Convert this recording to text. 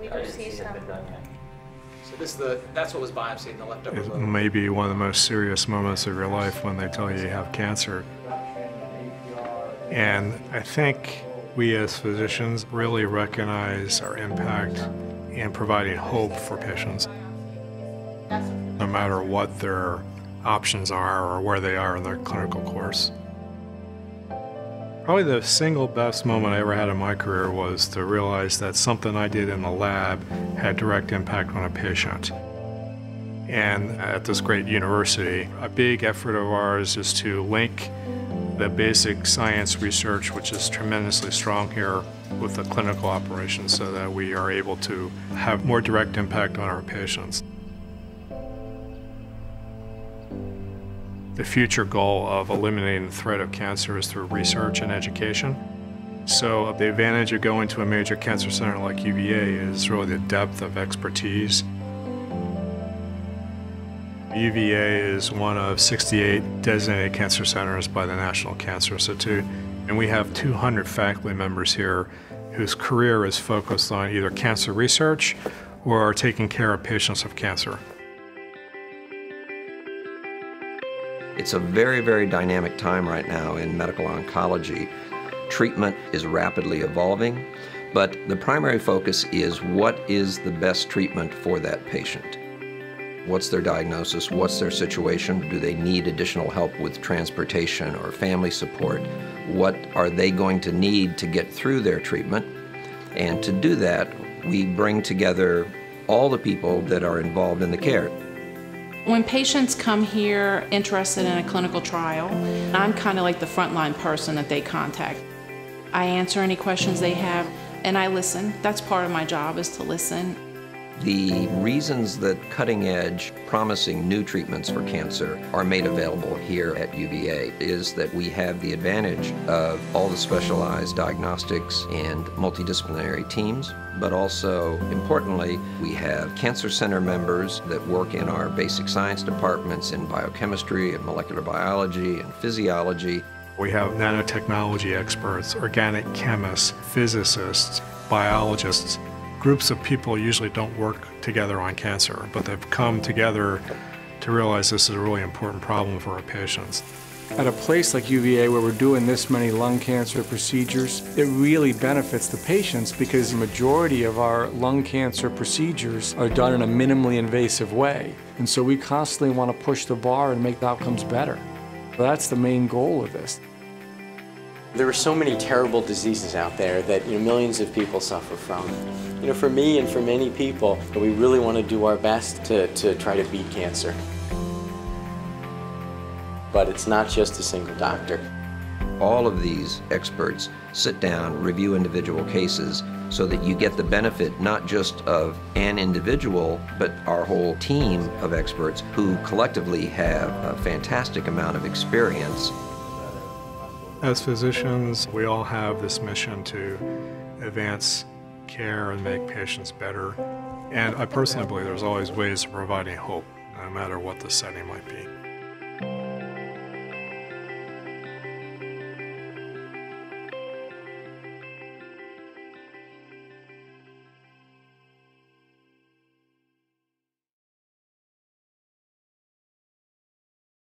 we could see some. So this is that's what was biopsied in the left upper lobe. It may be one of the most serious moments of your life when they tell you you have cancer. And I think we as physicians really recognize our impact in providing hope for patients, no matter what their options are or where they are in their clinical course. Probably the single best moment I ever had in my career was to realize that something I did in the lab had direct impact on a patient. And at this great university, a big effort of ours is to link the basic science research, which is tremendously strong here, with the clinical operations so that we are able to have more direct impact on our patients. The future goal of eliminating the threat of cancer is through research and education. So the advantage of going to a major cancer center like UVA is really the depth of expertise. UVA is one of 68 designated cancer centers by the National Cancer Institute, and we have 200 faculty members here whose career is focused on either cancer research or are taking care of patients with cancer. It's a very, very dynamic time right now in medical oncology. Treatment is rapidly evolving, but the primary focus is what is the best treatment for that patient. What's their diagnosis? What's their situation? Do they need additional help with transportation or family support? What are they going to need to get through their treatment? And to do that, we bring together all the people that are involved in the care. When patients come here interested in a clinical trial, I'm kind of like the frontline person that they contact. I answer any questions they have, and I listen. That's part of my job, is to listen. The reasons that cutting-edge, promising new treatments for cancer are made available here at UVA is that we have the advantage of all the specialized diagnostics and multidisciplinary teams. But also, importantly, we have cancer center members that work in our basic science departments in biochemistry and molecular biology and physiology. We have nanotechnology experts, organic chemists, physicists, biologists. Groups of people usually don't work together on cancer, but they've come together to realize this is a really important problem for our patients. At a place like UVA where we're doing this many lung cancer procedures, it really benefits the patients because the majority of our lung cancer procedures are done in a minimally invasive way. And so we constantly want to push the bar and make the outcomes better. That's the main goal of this. There are so many terrible diseases out there that millions of people suffer from. For me and for many people, we really want to do our best to try to beat cancer. But it's not just a single doctor. All of these experts sit down, review individual cases, so that you get the benefit not just of an individual, but our whole team of experts who collectively have a fantastic amount of experience. As physicians, we all have this mission to advance care and make patients better. And I personally believe there's always ways of providing hope, no matter what the setting might be.